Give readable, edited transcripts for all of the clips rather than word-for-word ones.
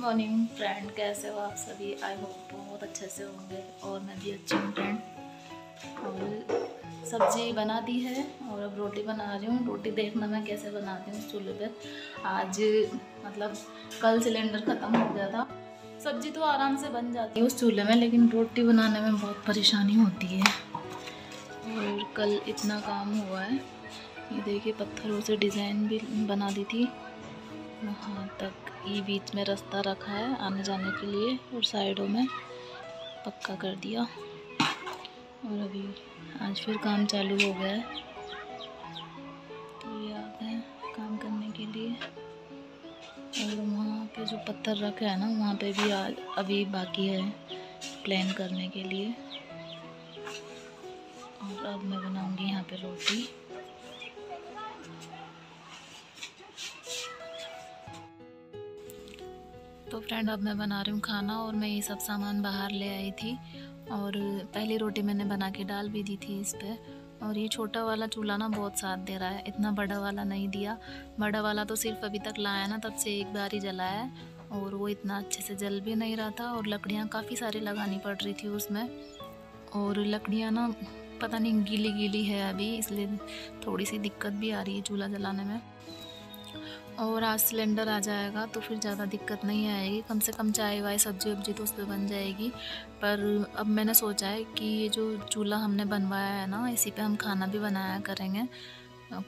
Good morning friend, कैसे हो आप सभी। आई होप बहुत अच्छे से होंगे और मैं भी अच्छी हूँ फ्रेंड। और सब्जी बना दी है और अब रोटी बना रही हूँ। रोटी देखना मैं कैसे बनाती हूँ चूल्हे पर। आज मतलब कल सिलेंडर ख़त्म हो गया था। सब्जी तो आराम से बन जाती है उस चूल्हे में, लेकिन रोटी बनाने में बहुत परेशानी होती है। और कल इतना काम हुआ है, ये देखिए पत्थरों से डिज़ाइन भी बना दी थी। वहाँ तक ये बीच में रास्ता रखा है आने जाने के लिए और साइडों में पक्का कर दिया। और अभी आज फिर काम चालू हो गया है। तो ये आ गए काम करने के लिए। और वहाँ पे जो पत्थर रखे हैं ना, वहाँ पे भी अभी बाकी है प्लान करने के लिए। और अब मैं बनाऊँगी यहाँ पे रोटी। तो फ्रेंड अब मैं बना रही हूँ खाना और मैं ये सब सामान बाहर ले आई थी। और पहली रोटी मैंने बना के डाल भी दी थी इस पर। और ये छोटा वाला चूल्हा ना बहुत साथ दे रहा है, इतना बड़ा वाला नहीं दिया। बड़ा वाला तो सिर्फ अभी तक लाया ना तब से एक बार ही जलाया है, और वो इतना अच्छे से जल भी नहीं रहा था। और लकड़ियाँ काफ़ी सारी लगानी पड़ रही थी उसमें, और लकड़ियाँ ना पता नहीं गीली गीली है अभी, इसलिए थोड़ी सी दिक्कत भी आ रही है चूल्हा जलाने में। और आज सिलेंडर आ जाएगा तो फिर ज़्यादा दिक्कत नहीं आएगी, कम से कम चाय वाय सब्जी वब्जी तो उस पर बन जाएगी। पर अब मैंने सोचा है कि ये जो चूल्हा हमने बनवाया है ना, इसी पे हम खाना भी बनाया करेंगे।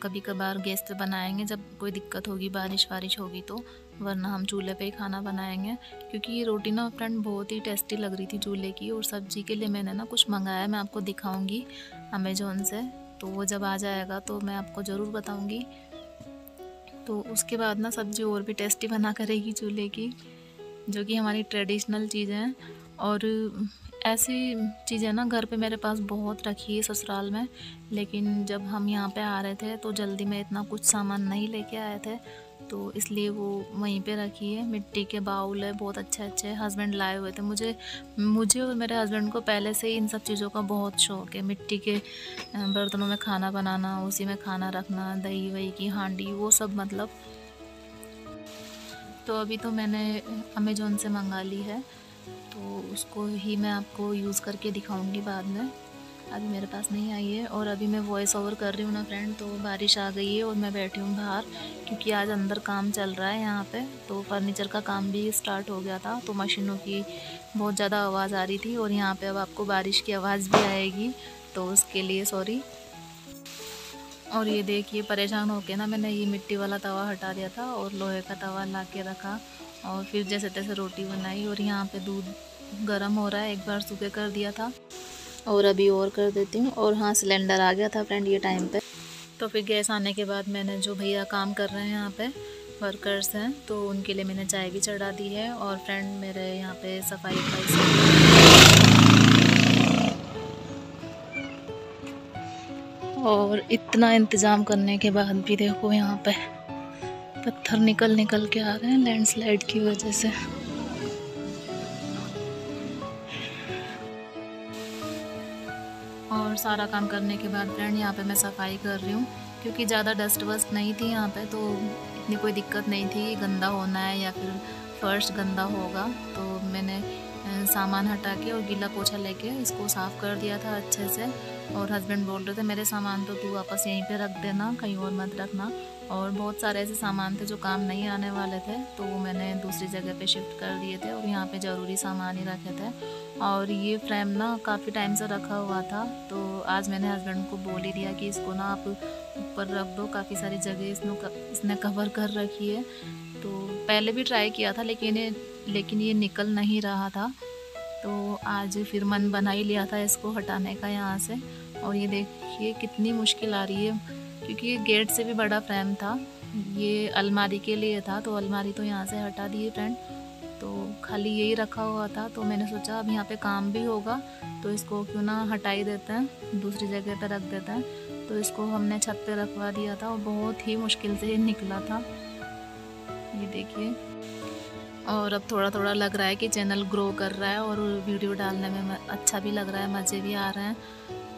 कभी कभार गैस पे बनाएंगे जब कोई दिक्कत होगी, बारिश वारिश होगी तो, वरना हम चूल्हे पे ही खाना बनाएंगे। क्योंकि ये रोटी ना फ्रेंड बहुत ही टेस्टी लग रही थी चूल्हे की। और सब्जी के लिए मैंने ना कुछ मंगाया, मैं आपको दिखाऊँगी अमेज़ोन से। तो वो जब आ जाएगा तो मैं आपको ज़रूर बताऊँगी। तो उसके बाद ना सब्ज़ी और भी टेस्टी बना करेगी चूल्हे की, जो कि हमारी ट्रेडिशनल चीज़ें हैं। और ऐसी चीज़ें ना घर पे मेरे पास बहुत रखी है ससुराल में, लेकिन जब हम यहाँ पे आ रहे थे तो जल्दी में इतना कुछ सामान नहीं लेके आए थे, तो इसलिए वो वहीं पे रखी है। मिट्टी के बाउल है बहुत अच्छे, हस्बैंड लाए हुए थे। मुझे और मेरे हस्बैंड को पहले से ही इन सब चीज़ों का बहुत शौक़ है। मिट्टी के बर्तनों में खाना बनाना, उसी में खाना रखना, दही वही की हांडी, वो सब मतलब। तो अभी तो मैंने अमेज़ोन से मंगा ली है, तो उसको ही मैं आपको यूज़ करके दिखाऊंगी बाद में। अभी मेरे पास नहीं आई है। और अभी मैं वॉइस ओवर कर रही हूँ ना फ्रेंड, तो बारिश आ गई है और मैं बैठी हूँ बाहर, क्योंकि आज अंदर काम चल रहा है यहाँ पे। तो फर्नीचर का काम भी स्टार्ट हो गया था, तो मशीनों की बहुत ज़्यादा आवाज़ आ रही थी। और यहाँ पे अब आपको बारिश की आवाज़ भी आएगी, तो उसके लिए सॉरी। और ये देखिए परेशान होकर ना मैंने ये मिट्टी वाला तवा हटा दिया था और लोहे का तवा ला के रखा, और फिर जैसे तैसे रोटी बनाई। और यहाँ पे दूध गर्म हो रहा है, एक बार सूखे कर दिया था और अभी और कर देती हूँ। और हाँ, सिलेंडर आ गया था फ्रेंड ये टाइम पे। तो फिर गैस आने के बाद मैंने जो भैया काम कर रहे हैं यहाँ पे, वर्कर्स हैं, तो उनके लिए मैंने चाय भी चढ़ा दी है। और फ्रेंड मेरे यहाँ पे सफाई और इतना इंतज़ाम करने के बाद भी देखो यहाँ पे पत्थर निकल निकल के आ रहे हैं लैंडस्लाइड की वजह से। और सारा काम करने के बाद फ्रेंड यहाँ पे मैं सफाई कर रही हूँ, क्योंकि ज़्यादा डस्ट वस्ट नहीं थी यहाँ पे, तो इतनी कोई दिक्कत नहीं थी गंदा होना है या फिर फर्श गंदा होगा। तो मैंने सामान हटा के और गीला पोछा लेके इसको साफ़ कर दिया था अच्छे से। और हस्बैंड बोल रहे थे मेरे सामान तो तू वापस यहीं पे रख देना, कहीं और मत रखना। और बहुत सारे ऐसे सामान थे जो काम नहीं आने वाले थे, तो वो मैंने दूसरी जगह पे शिफ्ट कर दिए थे और यहाँ पे ज़रूरी सामान ही रखे थे। और ये फ्रेम ना काफ़ी टाइम से रखा हुआ था, तो आज मैंने हस्बैंड को बोल ही दिया कि इसको ना आप ऊपर रख दो, काफ़ी सारी जगह इसने कवर कर रखी है। तो पहले भी ट्राई किया था लेकिन ये निकल नहीं रहा था, तो आज फिर मन बना ही लिया था इसको हटाने का यहाँ से। और ये देखिए कितनी मुश्किल आ रही है, क्योंकि ये गेट से भी बड़ा फ्रेम था, ये अलमारी के लिए था। तो अलमारी तो यहाँ से हटा दी है फ्रेंड, तो खाली यही रखा हुआ था। तो मैंने सोचा अब यहाँ पे काम भी होगा तो इसको क्यों ना हटा ही देते हैं, दूसरी जगह पे रख देते हैं। तो इसको हमने छत पे रखवा दिया था और बहुत ही मुश्किल से निकला था, ये देखिए। और अब थोड़ा थोड़ा लग रहा है कि चैनल ग्रो कर रहा है और वीडियो डालने में अच्छा भी लग रहा है, मज़े भी आ रहे हैं।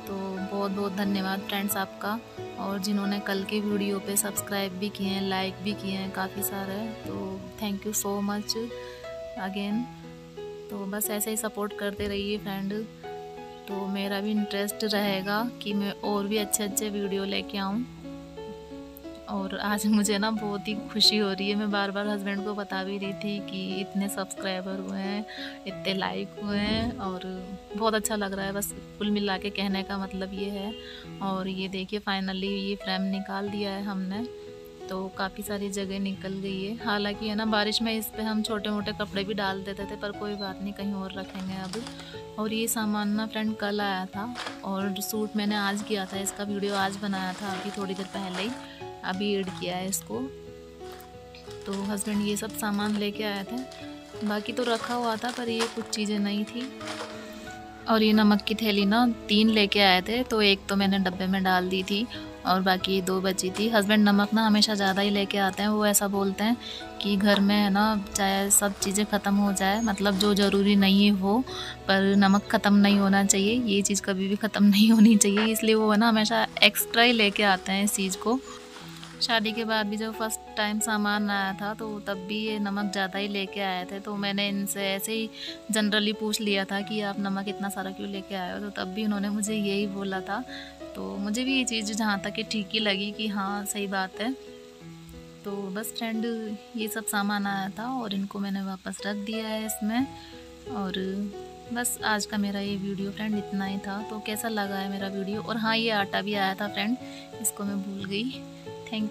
तो बहुत बहुत धन्यवाद फ्रेंड्स आपका, और जिन्होंने कल के वीडियो पे सब्सक्राइब भी किए हैं, लाइक भी किए हैं काफ़ी सारे, तो thank you so much. Again. तो बस ऐसे ही सपोर्ट करते रहिए फ्रेंड, तो मेरा भी इंटरेस्ट रहेगा कि मैं और भी अच्छे अच्छे वीडियो लेके आऊँ। और आज मुझे ना बहुत ही खुशी हो रही है, मैं बार बार हस्बैंड को बता भी रही थी कि इतने सब्सक्राइबर हुए हैं, इतने लाइक हुए हैं और बहुत अच्छा लग रहा है। बस कुल मिला के कहने का मतलब ये है। और ये देखिए फाइनली ये फ्रेम निकाल दिया है हमने, तो काफ़ी सारी जगह निकल गई है। हालांकि है ना बारिश में इस पर हम छोटे मोटे कपड़े भी डाल देते थे, पर कोई बात नहीं, कहीं और रखेंगे अब। और ये सामान ना फ्रेंड कल आया था और सूट मैंने आज किया था, इसका वीडियो आज बनाया था, अभी थोड़ी देर पहले ही अभी ऐड किया है इसको। तो हस्बैंड ये सब सामान लेके आए थे, बाकी तो रखा हुआ था पर ये कुछ चीज़ें नहीं थी। और ये नमक की थैली ना 3 लेके आए थे, तो एक तो मैंने डब्बे में डाल दी थी और बाकी 2 बची थी। हस्बैंड नमक ना हमेशा ज़्यादा ही लेके आते हैं, वो ऐसा बोलते हैं कि घर में है ना चाहे सब चीज़ें ख़त्म हो जाए, मतलब जो ज़रूरी नहीं है वो, पर नमक ख़त्म नहीं होना चाहिए, ये चीज़ कभी भी ख़त्म नहीं होनी चाहिए, इसलिए वो है ना हमेशा एक्स्ट्रा ही लेके आते हैं इस चीज़ को। शादी के बाद भी जब फर्स्ट टाइम सामान आया था तो तब भी ये नमक ज़्यादा ही लेके आए थे, तो मैंने इनसे ऐसे ही जनरली पूछ लिया था कि आप नमक इतना सारा क्यों लेके आए हो, तो तब भी उन्होंने मुझे यही बोला था। तो मुझे भी ये चीज़ जहाँ तक कि ठीक ही लगी कि हाँ सही बात है। तो बस फ्रेंड ये सब सामान आया था और इनको मैंने वापस रख दिया है इसमें। और बस आज का मेरा ये वीडियो फ्रेंड इतना ही था। तो कैसा लगा है मेरा वीडियो? और हाँ ये आटा भी आया था फ्रेंड, इसको मैं भूल गई। Thank you.